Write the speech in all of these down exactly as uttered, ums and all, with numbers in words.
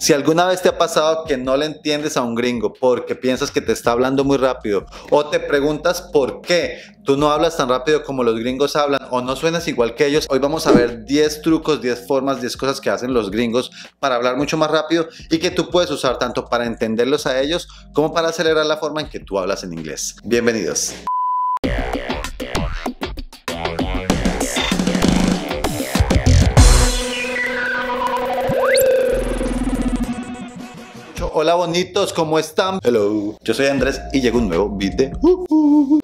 Si alguna vez te ha pasado que no le entiendes a un gringo porque piensas que te está hablando muy rápido o te preguntas por qué tú no hablas tan rápido como los gringos hablan o no suenas igual que ellos, hoy vamos a ver diez trucos, diez formas, diez cosas que hacen los gringos para hablar mucho más rápido y que tú puedes usar tanto para entenderlos a ellos como para acelerar la forma en que tú hablas en inglés. Bienvenidos. Hola bonitos, ¿cómo están? Hello, yo soy Andrés y llega un nuevo video. Uh, uh, uh.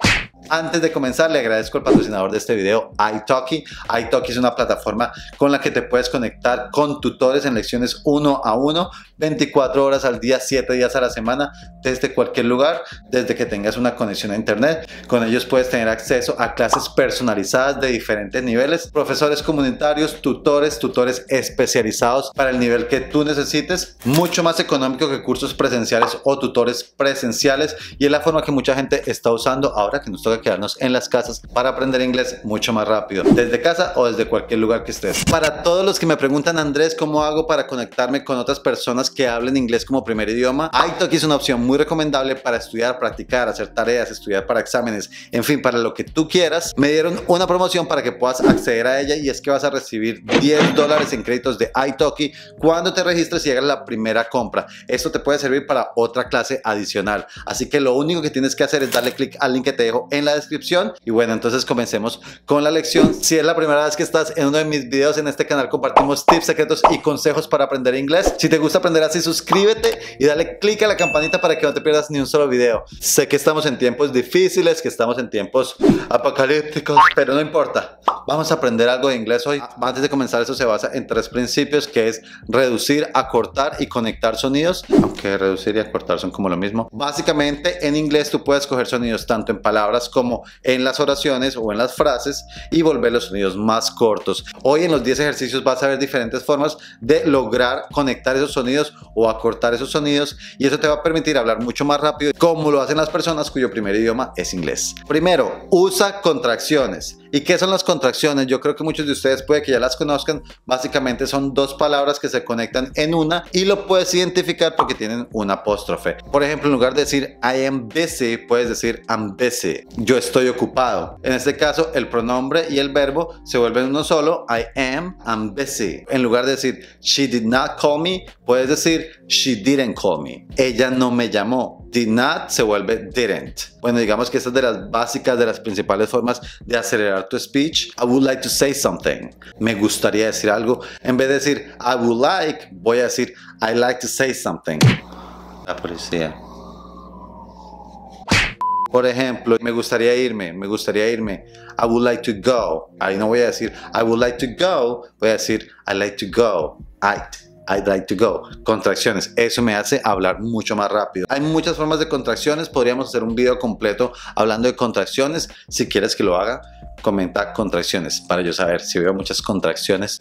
Antes de comenzar, le agradezco al patrocinador de este video, italki. italki es una plataforma con la que te puedes conectar con tutores en lecciones uno a uno, veinticuatro horas al día, siete días a la semana, desde cualquier lugar, desde que tengas una conexión a internet. Con ellos puedes tener acceso a clases personalizadas de diferentes niveles, profesores comunitarios, tutores, tutores especializados para el nivel que tú necesites, mucho más económico que cursos presenciales o tutores presenciales, y es la forma que mucha gente está usando ahora que nos toca quedarnos en las casas para aprender inglés mucho más rápido, desde casa o desde cualquier lugar que estés. Para todos los que me preguntan, Andrés, ¿cómo hago para conectarme con otras personas que hablen inglés como primer idioma? italki es una opción muy recomendable para estudiar, practicar, hacer tareas, estudiar para exámenes, en fin, para lo que tú quieras. Me dieron una promoción para que puedas acceder a ella y es que vas a recibir diez dólares en créditos de italki cuando te registres y hagas la primera compra. Esto te puede servir para otra clase adicional, así que lo único que tienes que hacer es darle clic al link que te dejo en la descripción. Y bueno, entonces comencemos con la lección. Si es la primera vez que estás en uno de mis videos en este canal, compartimos tips, secretos y consejos para aprender inglés. Si te gusta aprender así, suscríbete y dale click a la campanita para que no te pierdas ni un solo video. Sé que estamos en tiempos difíciles, que estamos en tiempos apocalípticos, pero no importa, vamos a aprender algo de inglés hoy. Antes de comenzar, eso se basa en tres principios, que es reducir, acortar y conectar sonidos, aunque reducir y acortar son como lo mismo. Básicamente, en inglés tú puedes coger sonidos tanto en palabras como como en las oraciones o en las frases y volver los sonidos más cortos. Hoy en los diez ejercicios vas a ver diferentes formas de lograr conectar esos sonidos o acortar esos sonidos, y eso te va a permitir hablar mucho más rápido, como lo hacen las personas cuyo primer idioma es inglés. Primero, usa contracciones. ¿Y qué son las contracciones? Yo creo que muchos de ustedes puede que ya las conozcan. Básicamente son dos palabras que se conectan en una y lo puedes identificar porque tienen un apóstrofe. Por ejemplo, en lugar de decir I am busy, puedes decir I'm busy. Yo estoy ocupado. En este caso, el pronombre y el verbo se vuelven uno solo. I am, I'm busy. En lugar de decir she did not call me, puedes decir she didn't call me. Ella no me llamó. Did not se vuelve didn't. Bueno, digamos que esta es de las básicas, de las principales formas de acelerar tu speech. I would like to say something. Me gustaría decir algo. En vez de decir I would like, voy a decir I like to say something. La policía. Por ejemplo, me gustaría irme, me gustaría irme. I would like to go. Ahí no voy a decir I would like to go, voy a decir I like to go. I'd. I'd like to go. Contracciones. Eso me hace hablar mucho más rápido. Hay muchas formas de contracciones. Podríamos hacer un video completo hablando de contracciones. Si quieres que lo haga, comenta contracciones para yo saber. Si veo muchas contracciones,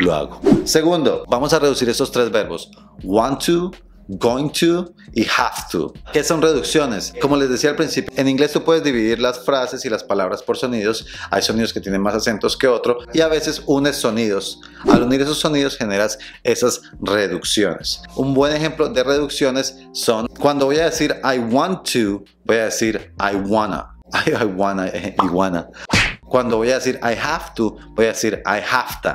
lo hago. Segundo, vamos a reducir estos tres verbos. Want to, going to y have to. ¿Qué son reducciones? Como les decía al principio, en inglés tú puedes dividir las frases y las palabras por sonidos. Hay sonidos que tienen más acentos que otros y a veces unes sonidos. Al unir esos sonidos generas esas reducciones. Un buen ejemplo de reducciones son cuando voy a decir I want to, voy a decir I wanna. I, I wanna, eh, I wanna. Cuando voy a decir I have to, voy a decir I have to.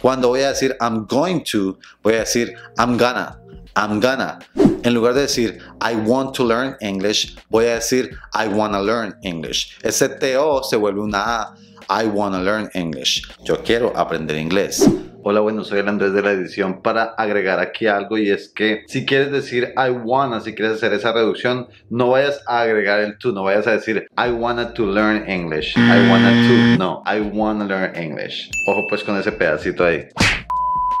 Cuando voy a decir I'm going to, voy a decir I'm gonna. I'm gonna. En lugar de decir I want to learn English, voy a decir I wanna learn English. Ese to se vuelve una a. I wanna learn English. Yo quiero aprender inglés. Hola, bueno, soy el Andrés de la edición para agregar aquí algo, y es que si quieres decir I wanna, si quieres hacer esa reducción, no vayas a agregar el to, no vayas a decir I wanna to learn English, I wanna to, no, I wanna learn English. Ojo pues con ese pedacito ahí.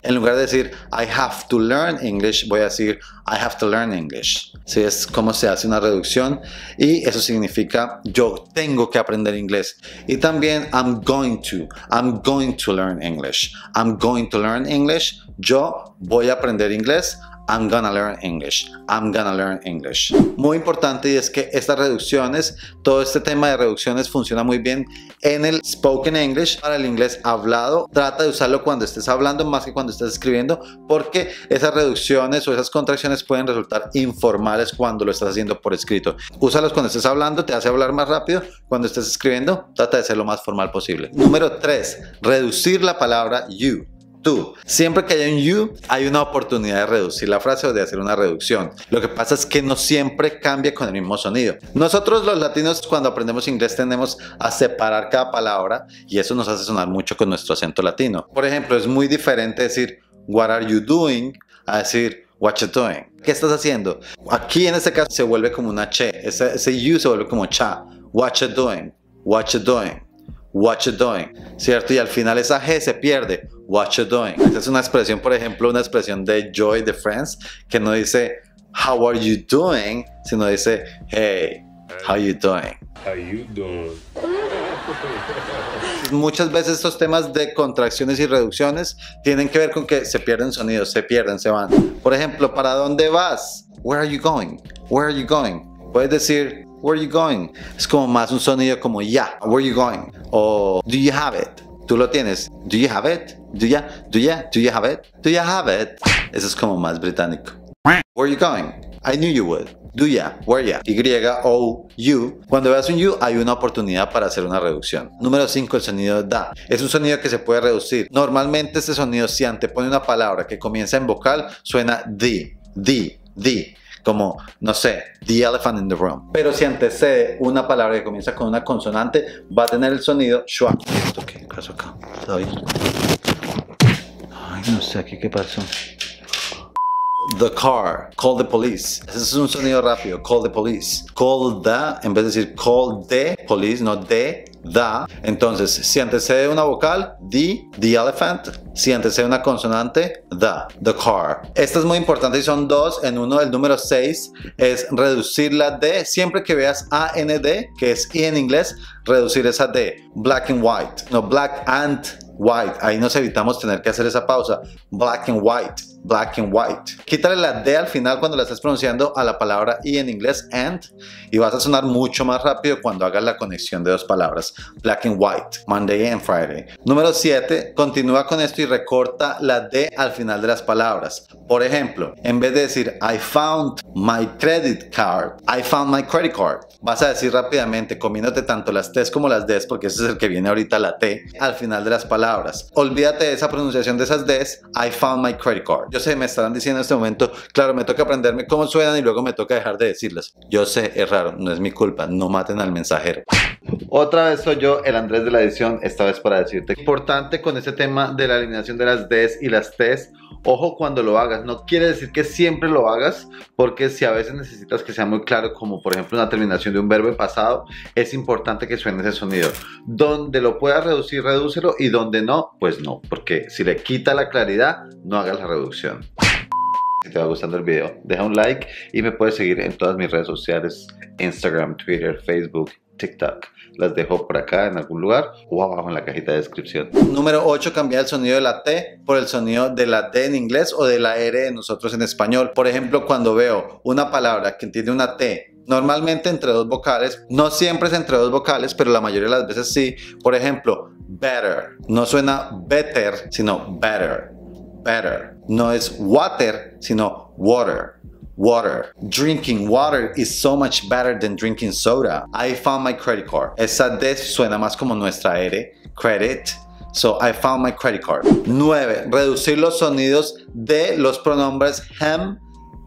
En lugar de decir I have to learn English, voy a decir I have to learn English. Así es como se hace una reducción, y eso significa yo tengo que aprender inglés. Y también I'm going to, I'm going to learn English, I'm going to learn English. Yo voy a aprender inglés. I'm gonna learn English, I'm gonna learn English. Muy importante, y es que estas reducciones, todo este tema de reducciones funciona muy bien en el spoken English. Para el inglés hablado, trata de usarlo cuando estés hablando más que cuando estés escribiendo, porque esas reducciones o esas contracciones pueden resultar informales cuando lo estás haciendo por escrito. Úsalos cuando estés hablando, te hace hablar más rápido. Cuando estés escribiendo, trata de ser lo más formal posible. Número tres, reducir la palabra you. Tú. Siempre que hay un you, hay una oportunidad de reducir la frase o de hacer una reducción. Lo que pasa es que no siempre cambia con el mismo sonido. Nosotros los latinos, cuando aprendemos inglés, tendemos a separar cada palabra y eso nos hace sonar mucho con nuestro acento latino. Por ejemplo, es muy diferente decir what are you doing a decir what you doing. ¿Qué estás haciendo? Aquí en este caso se vuelve como una che. Ese, ese you se vuelve como cha. What you doing, what you doing, what you doing, ¿cierto? Y al final esa G se pierde. What you doing. Esta es una expresión, por ejemplo, una expresión de Joy de Friends, que no dice how are you doing, sino dice hey, how you doing. How you doing. Muchas veces estos temas de contracciones y reducciones tienen que ver con que se pierden sonidos, se pierden, se van. Por ejemplo, ¿para dónde vas? Where are you going? Where are you going? Puedes decir where are you going. Es como más un sonido como ya. Yeah. Where are you going? O do you have it? Tú lo tienes. Do you have it? Do you, do you, do you have it? Do you have it? Eso es como más británico. Where are you going? I knew you would. Do ya, where ya. Y o u. Cuando veas un you, hay una oportunidad para hacer una reducción. Número cinco, el sonido da. Es un sonido que se puede reducir. Normalmente este sonido, si antepone una palabra que comienza en vocal, suena di, di, di. Como, no sé, the elephant in the room. Pero si antecede una palabra que comienza con una consonante, va a tener el sonido schwa. ¿Qué pasó acá? Ay, no sé aquí qué pasó. The car, call the police. Ese es un sonido rápido, call the police. Call the, en vez de decir call the police, no de, da. Entonces, si antecede una vocal, the, the elephant. Si antecede una consonante, the, the car. Esta es muy importante y son dos en uno. El número seis es reducir la D. Siempre que veas A N D, que es I en inglés, reducir esa D. Black and white, no black and white. Ahí nos evitamos tener que hacer esa pausa. Black and white, black and white. Quítale la D al final cuando la estás pronunciando a la palabra I en inglés, and, y vas a sonar mucho más rápido cuando hagas la conexión de dos palabras. Black and white, Monday and Friday. Número siete, continúa con esto y recorta la D al final de las palabras. Por ejemplo, en vez de decir I found my credit card, I found my credit card, vas a decir rápidamente, comiéndote tanto las T's como las D's, porque ese es el que viene ahorita, la T, al final de las palabras. Olvídate de esa pronunciación de esas D's. I found my credit card. Yo sé, me estarán diciendo en este momento, claro, me toca aprenderme cómo suenan y luego me toca dejar de decirlas. Yo sé, es raro, no es mi culpa, no maten al mensajero. Otra vez soy yo, el Andrés de la edición, esta vez para decirte importante con este tema de la eliminación de las D's y las T's. Ojo cuando lo hagas, no quiere decir que siempre lo hagas, porque si a veces necesitas que sea muy claro, como por ejemplo una terminación de un verbo en pasado, es importante que suene ese sonido. Donde lo puedas reducir, redúcelo, y donde no, pues no, porque si le quita la claridad, no hagas la reducción. Si te va gustando el video, deja un like y me puedes seguir en todas mis redes sociales, Instagram, Twitter, Facebook, TikTok. Las dejo por acá en algún lugar o abajo en la cajita de descripción. Número ocho, cambiar el sonido de la T por el sonido de la D en inglés o de la R de nosotros en español. Por ejemplo, cuando veo una palabra que tiene una T, normalmente entre dos vocales, no siempre es entre dos vocales, pero la mayoría de las veces sí. Por ejemplo, better, no suena better, sino better, better. No es water, sino water. Water. Drinking water is so much better than drinking soda. I found my credit card. Esa D suena más como nuestra R. Credit. So I found my credit card. nueve. Reducir los sonidos de los pronombres him,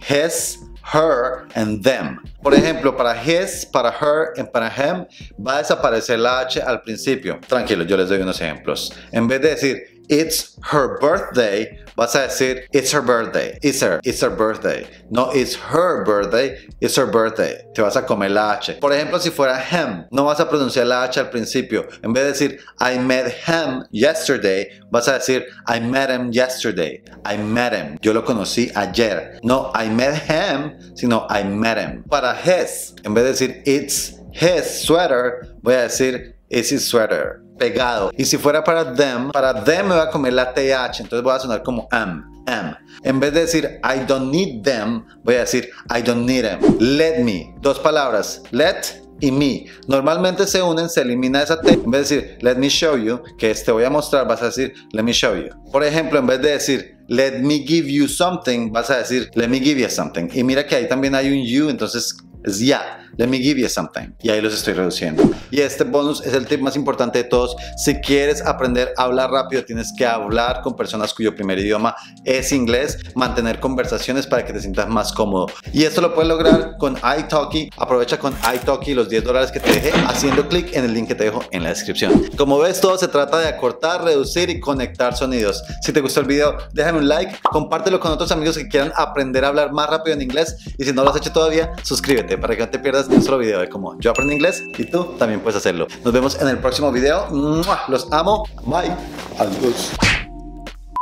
his, her and them. Por ejemplo, para his, para her y para him va a desaparecer la H al principio. Tranquilo, yo les doy unos ejemplos. En vez de decir it's her birthday, vas a decir it's her birthday. It's her, it's her birthday. No, it's her birthday, it's her birthday. Te vas a comer la H. Por ejemplo, si fuera him, no vas a pronunciar la H al principio. En vez de decir I met him yesterday, vas a decir I met him yesterday. I met him. Yo lo conocí ayer. No, I met him, sino I met him. Para his, en vez de decir it's his sweater, voy a decir it's his sweater. pegado. Y si fuera para them, para them me va a comer la T H, entonces voy a sonar como am. Am. En vez de decir I don't need them, voy a decir I don't need them. Let me. Dos palabras. Let y me. Normalmente se unen, se elimina esa T. En vez de decir let me show you, que te voy a mostrar, vas a decir let me show you. Por ejemplo, en vez de decir let me give you something, vas a decir let me give you something. Y mira que ahí también hay un you, entonces es ya. Yeah. Let me give you something. Y ahí los estoy reduciendo. Y este bonus es el tip más importante de todos. Si quieres aprender a hablar rápido, tienes que hablar con personas cuyo primer idioma es inglés. Mantener conversaciones para que te sientas más cómodo. Y esto lo puedes lograr con italki. Aprovecha con italki los diez dólares que te dejé haciendo clic en el link que te dejo en la descripción. Como ves, todo se trata de acortar, reducir y conectar sonidos. Si te gustó el video, déjame un like. Compártelo con otros amigos que quieran aprender a hablar más rápido en inglés. Y si no lo has hecho todavía, suscríbete para que no te pierdas un solo video de cómo yo aprendo inglés y tú también puedes hacerlo. Nos vemos en el próximo video. ¡Mua! Los amo. Bye. Adiós.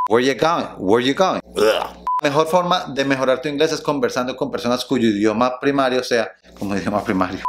Where you going? Where you going? Ugh. Mejor forma de mejorar tu inglés es conversando con personas cuyo idioma primario sea como idioma primario.